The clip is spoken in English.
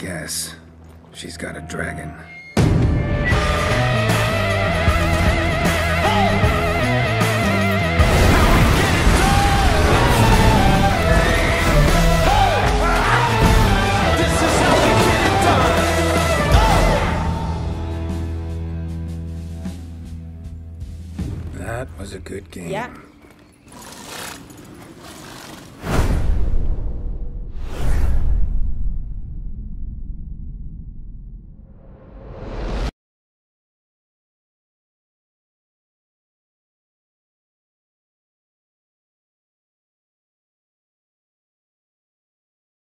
Yes, she's got a dragon. That was a good game. Yeah.